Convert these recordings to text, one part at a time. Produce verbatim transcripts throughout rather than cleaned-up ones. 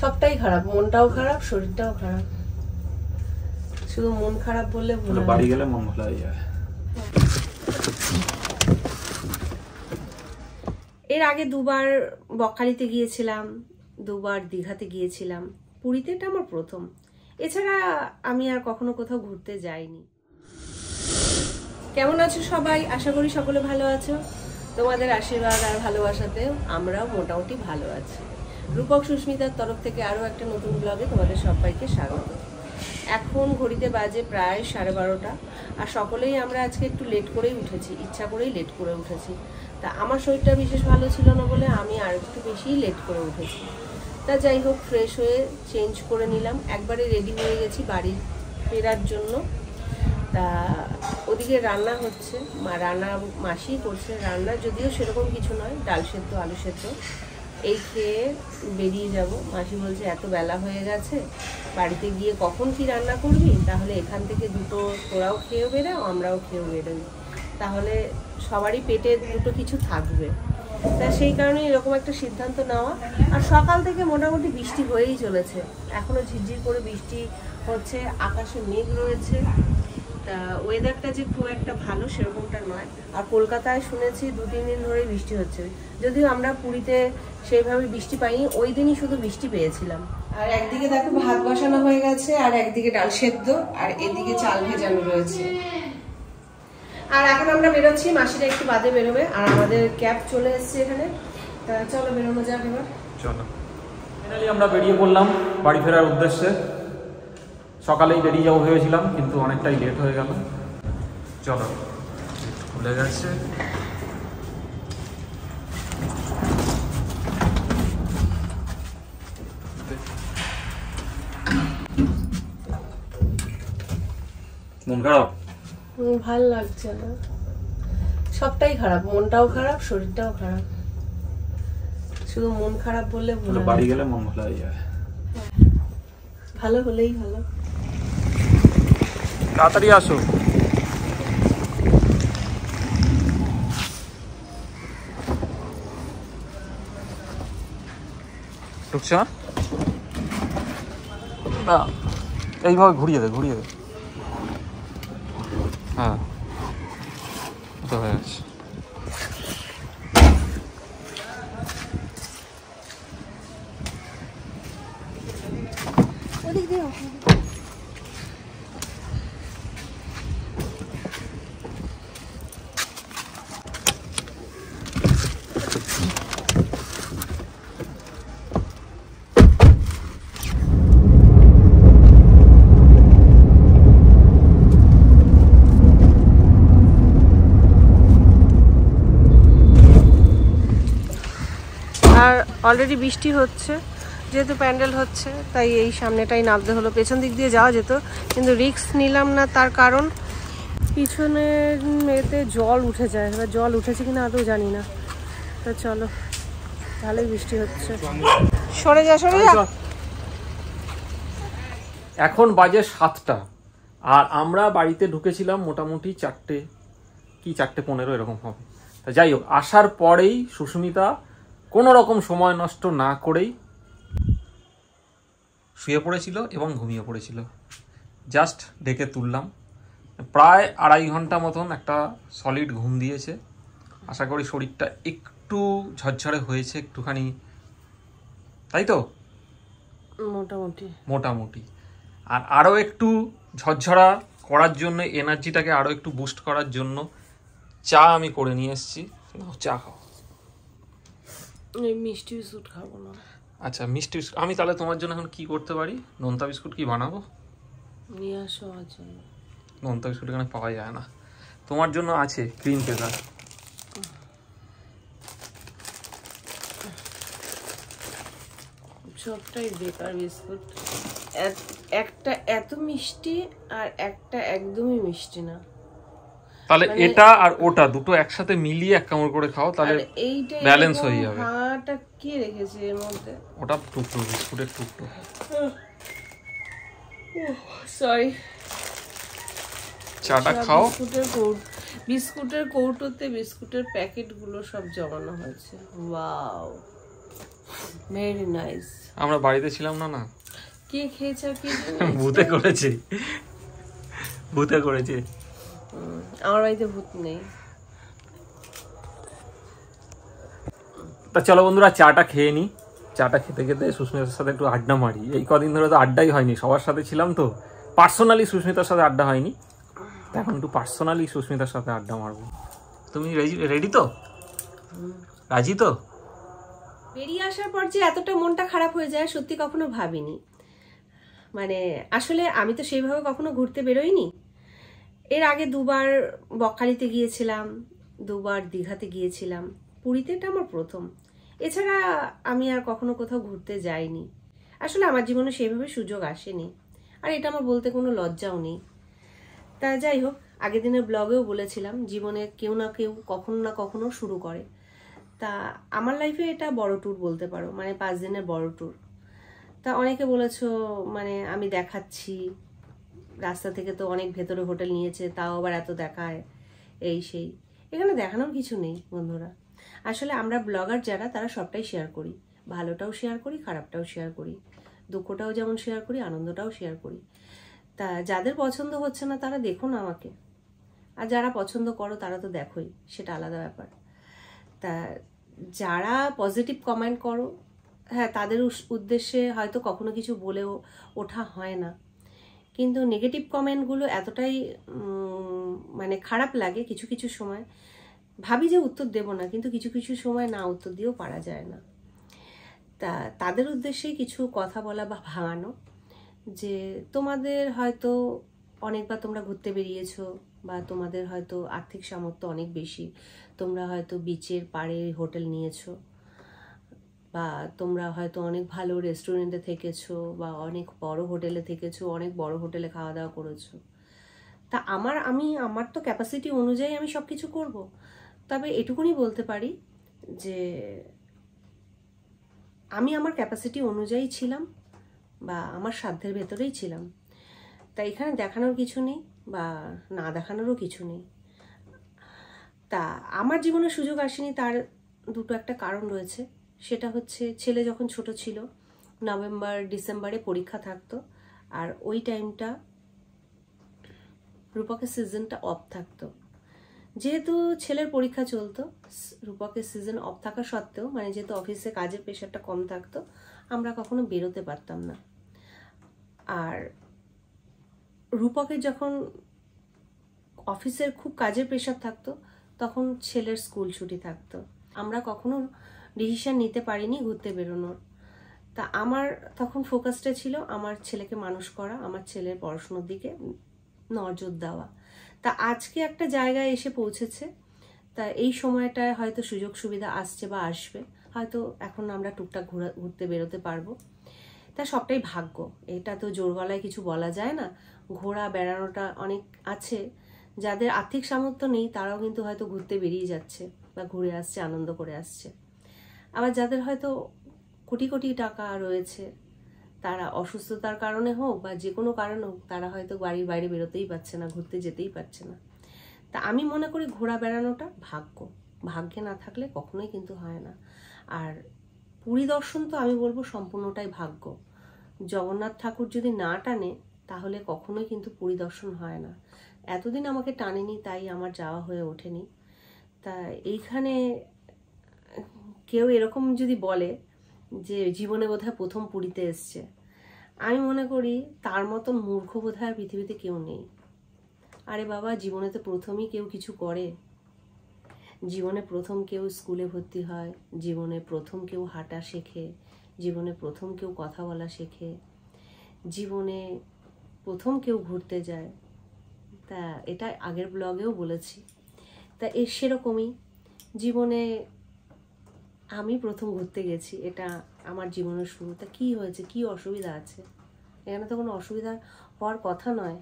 সবটাই খারাপ, মনটাও খারাপ, শরীরটাও খারাপ। শুধু মন খারাপ বললে বাড়ি গেলে মন ভালো হয়ে যায়। এর আগে দুবার বকখালিতে গিয়েছিলাম, দুবার দীঘাতে গিয়েছিলাম, পুরীতে এটা আমার প্রথম। এছাড়া আমি আর কখনো কোথাও ঘুরতে যাইনি। কেমন আছো সবাই? আশা করি সকলে ভালো আছো। তোমাদের আশীর্বাদ আর ভালোবাসাতে আমরাও মোটামুটি ভালো আছি। রূপক সুস্মিতার তরফ থেকে আরও একটা নতুন ব্লগে তোমাদের সবাইকে স্বাগত। এখন ঘড়িতে বাজে প্রায় সাড়ে বারোটা, আর সকলেই আমরা আজকে একটু লেট করেই উঠেছি, ইচ্ছা করেই লেট করে উঠেছি। তা আমার শরীরটা বিশেষ ভালো ছিল না বলে আমি আর একটু বেশিই লেট করে উঠেছি। তা যাই হোক, ফ্রেশ হয়ে চেঞ্জ করে নিলাম, একবারে রেডি হয়ে গেছি বাড়ি ফেরার জন্য। তা ওদিকে রান্না হচ্ছে, মা রান্না মাসি করছে রান্না, যদিও সেরকম কিছু নয়, ডাল সেদ্ধ আলু সেদ্ধ এই খেয়ে বেরিয়ে যাব। মাসি বলছে এত বেলা হয়ে গেছে, বাড়িতে গিয়ে কখন কি রান্না করবি, তাহলে এখান থেকে দুটো তোরাও খেয়েও বেরো আমরাও খেয়েও বেরোই, তাহলে সবারই পেটে দুটো কিছু থাকবে। তা সেই কারণে এরকম একটা সিদ্ধান্ত নেওয়া। আর সকাল থেকে মোটামুটি বৃষ্টি হয়েই চলেছে, এখনও ঝিরঝির করে বৃষ্টি হচ্ছে, আকাশে মেঘ রয়েছে। তা ওয়েদারটা যে খুব একটা ভালো সেরকমটা নয়। আর কলকাতায় শুনেছি দু তিন দিন ধরে বৃষ্টি হচ্ছে, যদিও আমরা পুরীতে সেইভাবে বৃষ্টি পাইনি, ওই দিনই শুধু বৃষ্টি পেয়েছিলাম। আর একদিকে দেখো ভাত বসানো হয়ে গেছে, আর একদিকে ডাল সেদ্ধ, আর এদিকে চাল ভেজানো রয়েছে। আর এখন আমরা বেরোচ্ছি, মাসিটা একটু বাদে বেরোবে, আর আমাদের ক্যাব চলে এসছে এখানে। তা চলো বেরোনো যাক এবার। চলো ফাইনালি আমরা বেরিয়ে পড়লাম বাড়ি ফেরার উদ্দেশ্যে। সকালেই বেরিয়ে যাবো ভেবেছিলাম, কিন্তু অনেকটাই লেট হয়ে গেল। চলো খুলে গেছে। মন খারাপ, ভাল লাগছে না, সবটাই খারাপ, মনটাও খারাপ, শরীরটাও খারাপ। শুধু মন খারাপ বললে বাড়ি গেলে মন ভালো হয়ে যায়। ভালো হলেই ভালো। তাড়াতাড়ি আসো। এইভাবে ঘুরিয়ে দে, ঘুরিয়ে দে। হ্যাঁ অলরেডি বৃষ্টি হচ্ছে, যেহেতু প্যান্ডেল হচ্ছে তাই এই সামনেটাই নামতে হলো। পেছন দিক দিয়ে যাওয়া যেত, কিন্তু রিস্ক নিলাম না, তার কারণ পিছনের মেয়েতে জল উঠে যায়। এবার জল উঠেছে কিনা আদৌ জানি না। তো চলো, ভালোই বৃষ্টি হচ্ছে। সরে যা, সরে যা। এখন বাজে সাতটা, আর আমরা বাড়িতে ঢুকেছিলাম মোটামুটি চারটে কি চারটে পনেরো এরকম হবে। তা যাই হোক, আসার পরেই সুস্মিতা কোনো রকম সময় নষ্ট না করেই শুয়ে পড়েছিল এবং ঘুমিয়ে পড়েছিল। জাস্ট ডেকে তুললাম, প্রায় আড়াই ঘন্টা মতন একটা সলিড ঘুম দিয়েছে। আশা করি শরীরটা একটু ঝরঝরে হয়েছে একটুখানি, তাই তো? মোটামুটি মোটামুটি আর আরও একটু ঝরঝরা করার জন্য, এনার্জিটাকে আরও একটু বুস্ট করার জন্য চা আমি করে নিয়ে এসেছি। চা খাও। মিষ্টি বিস্কুট খাবো না? আচ্ছা, মিষ্টি বিস্কুট। আমি তাহলে তোমার জন্য এখন কি করতে পারি, নোনতা বিস্কুট কি বানাবো? নিয়ে আসো। আচ্ছা, নোনতা বিস্কুট এখানে পাওয়া যায় না। তোমার জন্য আছে ক্রিম কেকার। সবটাই বেকার বিস্কুট, একটা এত মিষ্টি আর একটা একদমই মিষ্টি না। তাহলে এটা আর ওটা দুটো একসাথে মিলিয়ে এক কামড় করে খাও, তাহলে ব্যালেন্স হয়ে যাবে। আটা কি রেখেছে এর মধ্যে? ওটা টুকরো বিস্কুটের টুকরো। সরি, চাটা খাও। বিস্কুটের কৌটো, বিস্কুটের কৌটোতে বিস্কুটের প্যাকেটগুলো সব জমানো হয়েছে। Wow, very nice. আমরা বাড়িতে ছিলাম না না, কে খেয়েছে আর কে ভূতে করেছে, ভূতে করেছে। আমার বাড়িতে ভূত নেই। তা চলো বন্ধুরা চাটা খেয়ে নি, চাটা খেতে খেতে সুস্মিতার সাথে একটু আড্ডা মারি। এই কদিন ধরে তো আড্ডাই হয়নি, সবার সাথে ছিলাম তো, পার্সোনালি সুস্মিতার সাথে আড্ডা হয়নি। এখন একটু পার্সোনালি সুস্মিতার সাথে আড্ডা মারবো। তুমি রেডি তো? রাজি তো? বেরিয়ে আসার পর যে এতটা মনটা খারাপ হয়ে যায় সত্যি কখনো ভাবিনি। মানে আসলে আমি তো সেইভাবে কখনো ঘুরতে বেরোইনি। এর আগে দুবার বকখালিতে গিয়েছিলাম, দুবার দীঘাতে গিয়েছিলাম, পুরীতে এটা আমার প্রথম। এছাড়া আমি আর কখনো কোথাও ঘুরতে যাইনি, আসলে আমার জীবনে সেইভাবে সুযোগ আসেনি, আর এটা আমার বলতে কোনো লজ্জাও নেই। তা যাই হোক, আগের দিনের ব্লগেও বলেছিলাম জীবনে কেউ না কেউ কখনো না কখনো শুরু করে। তা আমার লাইফে এটা বড় ট্যুর বলতে পারো, মানে পাঁচ দিনের বড় ট্যুর। তা অনেকে বলেছো মানে আমি দেখাচ্ছি, রাস্তা থেকে তো অনেক ভেতরে হোটেল নিয়েছে, তাও আবার এত দেখায় এই সেই। এখানে দেখানোর কিছু নেই বন্ধুরা, আসলে আমরা ব্লগার যারা তারা সবটাই শেয়ার করি, ভালোটাও শেয়ার করি, খারাপটাও শেয়ার করি, দুঃখটাও যেমন শেয়ার করি, আনন্দটাও শেয়ার করি। তা যাদের পছন্দ হচ্ছে না তারা দেখো না আমাকে, আর যারা পছন্দ করো তারা তো দেখোই, সেটা আলাদা ব্যাপার। তা যারা পজিটিভ কমেন্ট করো, হ্যাঁ তাদের উদ্দেশ্যে হয়তো কখনো কিছু বলেও ওঠা হয় না, কিন্তু নেগেটিভ কমেন্টগুলো এতটাই মানে খারাপ লাগে কিছু কিছু সময়, ভাবি যে উত্তর দেব না, কিন্তু কিছু কিছু সময় না উত্তর দিয়েও পারা যায় না। তা তাদের উদ্দেশ্যে কিছু কথা বলা বা ভাঙানো, যে তোমাদের হয়তো অনেকবার তোমরা ঘুরতে বেরিয়েছো, বা তোমাদের হয়তো আর্থিক সামর্থ্য অনেক বেশি, তোমরা হয়তো বিচের পাড়ে হোটেল নিয়েছো, বা তোমরা হয়তো অনেক ভালো রেস্টুরেন্টে থেকেছো, বা অনেক বড় হোটেলে থেকেছো, অনেক বড় হোটেলে খাওয়া দাওয়া করেছো। তা আমার আমি আমার তো ক্যাপাসিটি অনুযায়ী আমি সব কিছু করবো, তবে এটুকুনি বলতে পারি যে আমি আমার ক্যাপাসিটি অনুযায়ী ছিলাম, বা আমার সাধ্যের ভেতরেই ছিলাম। তা এখানে দেখানোর কিছু নেই বা না দেখানোরও কিছু নেই। তা আমার জীবনে সুযোগ আসেনি তার দুটো একটা কারণ রয়েছে। সেটা হচ্ছে ছেলে যখন ছোট ছিল, নভেম্বর ডিসেম্বরে পরীক্ষা থাকতো, আর ওই টাইমটা রূপকের সিজনটা অফ থাকতো। যেহেতু ছেলের পরীক্ষা চলতো, রূপকের সিজন অফ থাকা সত্ত্বেও, মানে যেহেতু অফিসে কাজের প্রেশারটা কম থাকতো, আমরা কখনো বেরোতে পারতাম না। আর রূপকের যখন অফিসের খুব কাজের প্রেশার থাকতো, তখন ছেলের স্কুল ছুটি থাকতো, আমরা কখনো ডিসিশন নিতে পারিনি ঘুরতে বেরোনোর। তা আমার তখন ফোকাসটা ছিল আমার ছেলেকে মানুষ করা, আমার ছেলের পড়াশোনার দিকে নজর দেওয়া। তা আজকে একটা জায়গায় এসে পৌঁছেছে, তা এই সময়টায় হয়তো সুযোগ সুবিধা আসছে বা আসবে, হয়তো এখন আমরা টুকটাক ঘুরা ঘুরতে বেরোতে পারবো। তা সবটাই ভাগ্য, এটা তো জোরগলায় কিছু বলা যায় না। ঘোরা বেড়ানোটা অনেক আছে, যাদের আর্থিক সামর্থ্য নেই তারাও কিন্তু হয়তো ঘুরতে বেরিয়ে যাচ্ছে বা ঘুরে আসছে, আনন্দ করে আসছে। আবার যাদের হয়তো কোটি কোটি টাকা রয়েছে, তারা অসুস্থতার কারণে হোক বা যে কোনো কারণে হোক, তারা হয়তো বাড়ির বাইরে বেরোতেই পারছে না, ঘুরতে যেতেই পারছে না। তা আমি মনে করি ঘোরা বেড়ানোটা ভাগ্য, ভাগ্যে না থাকলে কখনোই কিন্তু হয় না। আর পুরী দর্শন তো আমি বলবো সম্পূর্ণটাই ভাগ্য। জগন্নাথ ঠাকুর যদি না টানে তাহলে কখনোই কিন্তু পুরী দর্শন হয় না। এতদিন আমাকে টানেনি, তাই আমার যাওয়া হয়ে ওঠেনি। তা এইখানে কেউ এরকম যদি বলে যে জীবনে বোধহয় প্রথম পুরীতে এসছে, আমি মনে করি তার মতন মূর্খ বোধহয় পৃথিবীতে কেউ নেই। আরে বাবা, জীবনে তো প্রথমই কেউ কিছু করে, জীবনে প্রথম কেউ স্কুলে ভর্তি হয়, জীবনে প্রথম কেউ হাঁটা শেখে, জীবনে প্রথম কেউ কথা বলা শেখে, জীবনে প্রথম কেউ ঘুরতে যায়। তা এটা আগের ব্লগেও বলেছি। তা এর সেরকমই জীবনে আমি প্রথম ঘুরতে গেছি, এটা আমার জীবনের শুরু। তা কী হয়েছে, কি অসুবিধা আছে? এখানে তো কোনো অসুবিধা হওয়ার কথা নয়।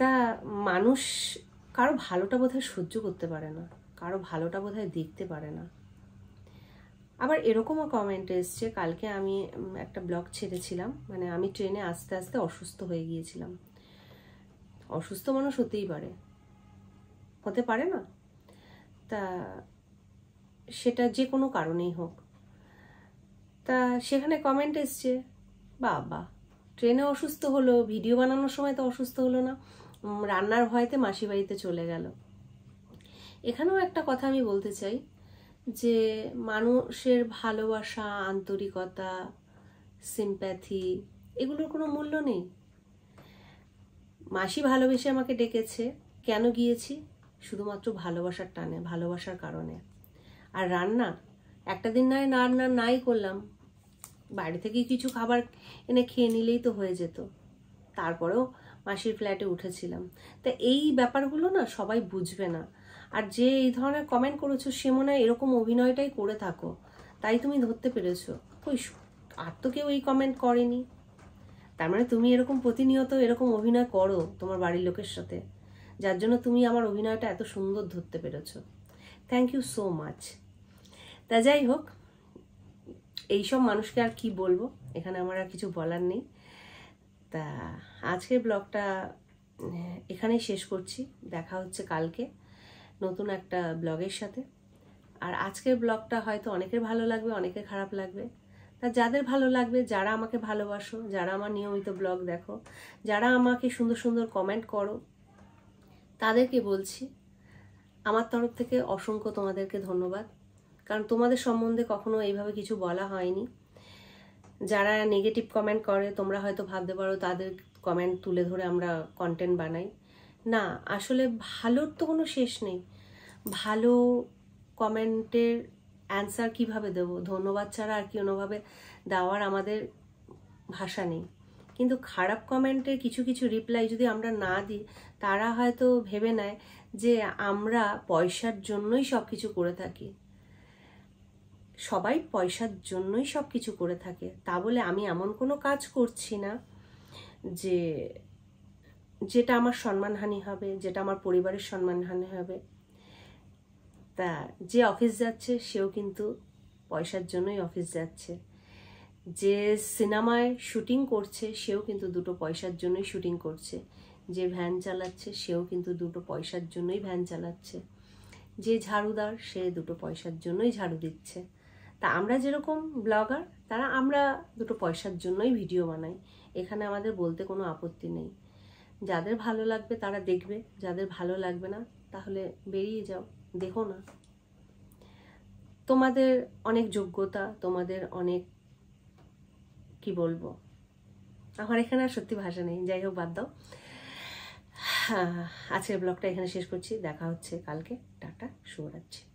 তা মানুষ কারো ভালোটা বোধহয় সহ্য করতে পারে না, কারো ভালোটা বোধহয় দেখতে পারে না। আবার এরকমও কমেন্ট এসছে, কালকে আমি একটা ব্লগ ছেড়েছিলাম, মানে আমি ট্রেনে আস্তে আস্তে অসুস্থ হয়ে গিয়েছিলাম। অসুস্থ মানুষ হতেই পারে, হতে পারে না? তা সেটা যে কোনো কারণেই হোক। তা সেখানে কমেন্ট এসছে, বাবা ট্রেনে অসুস্থ হলো, ভিডিও বানানোর সময় তো অসুস্থ হলো না, রান্নার ভয়তে মাসি বাড়িতে চলে গেল। এখানেও একটা কথা আমি বলতে চাই যে মানুষের ভালোবাসা, আন্তরিকতা, সিম্প্যাথি এগুলোর কোনো মূল্য নেই। মাসি ভালোবেসে আমাকে ডেকেছে, কেন গিয়েছি? শুধুমাত্র ভালোবাসার টানে, ভালোবাসার কারণে। আর রান্না একটা দিন নয়, না রান্না নাই করলাম, বাড়ি থেকে কিছু খাবার এনে খেয়ে নিলেই তো হয়ে যেত, তারপরেও মাসির ফ্ল্যাটে উঠেছিলাম। তা এই ব্যাপারগুলো না সবাই বুঝবে না। আর যে এই ধরনের কমেন্ট করেছো সে মনে হয় এরকম অভিনয়টাই করে থাকো, তাই তুমি ধরতে পেরেছো। ওই আর তো কেউ এই কমেন্ট করেনি, তার মানে তুমি এরকম প্রতিনিয়ত এরকম অভিনয় করো তোমার বাড়ির লোকের সাথে, যার জন্য তুমি আমার অভিনয়টা এত সুন্দর ধরতে পেরেছো। Thank you so much. তা যাই হোক, এইসব মানুষকে আর কি বলবো, এখানে আমার আর কিছু বলার নেই। তা আজকের ব্লগটা এখানেই শেষ করছি, দেখা হচ্ছে কালকে নতুন একটা ব্লগের সাথে। আর আজকের ব্লগটা হয়তো অনেকের ভালো লাগবে, অনেকের খারাপ লাগবে। তা যাদের ভালো লাগবে, যারা আমাকে ভালোবাসো, যারা আমার নিয়মিত ব্লগ দেখো, যারা আমাকে সুন্দর সুন্দর কমেন্ট করো, তাদেরকে বলছি আমার তরফ থেকে অসংখ্য তোমাদেরকে ধন্যবাদ, কারণ তোমাদের সম্বন্ধে কখনো এইভাবে কিছু বলা হয়নি। যারা নেগেটিভ কমেন্ট করে তোমরা হয়তো ভাবতে পারো তাদের কমেন্ট তুলে ধরে আমরা কন্টেন্ট বানাই, না আসলে ভালোর তো কোনো শেষ নেই। ভালো কমেন্টের অ্যান্সার কিভাবে দেব, ধন্যবাদ ছাড়া আর কোনোভাবে দেওয়ার আমাদের ভাষা নেই। কিন্তু খারাপ কমেন্টের কিছু কিছু রিপ্লাই যদি আমরা না দিই, তারা হয়তো ভেবে নেয় যে আমরা পয়সার জন্যই সব কিছু করে থাকি। সবাই পয়সার জন্যই সব কিছু করে থাকে, তা বলে আমি এমন কোনো কাজ করছি না যে যেটা আমার সম্মানহানি হবে, যেটা আমার পরিবারের সম্মানহানি হবে। তা যে অফিস যাচ্ছে সেও কিন্তু পয়সার জন্যই অফিস যাচ্ছে, যে সিনেমায় শুটিং করছে সেও কিন্তু দুটো পয়সার জন্যই শুটিং করছে, যে ভ্যান চালাচ্ছে সেও কিন্তু দুটো পয়সার জন্যই ভ্যান চালাচ্ছে, যে ঝাড়ুদার সে দুটো পয়সার জন্যই ঝাড়ু দিচ্ছে। তা আমরা যেরকম ব্লগার, তারা আমরা দুটো পয়সার জন্যই ভিডিও বানাই, এখানে আমাদের বলতে কোনো আপত্তি নেই। যাদের ভালো লাগবে তারা দেখবে, যাদের ভালো লাগবে না তাহলে বেরিয়ে যাও, দেখো না। তোমাদের অনেক যোগ্যতা, তোমাদের অনেক কি বলবো, আমার এখানে আর সত্যি ভাষা নেই। যাই হোক, বাদ দাও। আজকের ব্লগটা এখানে শেষ করছি, দেখা হচ্ছে কালকে। টাটা, শুভরাত্রি।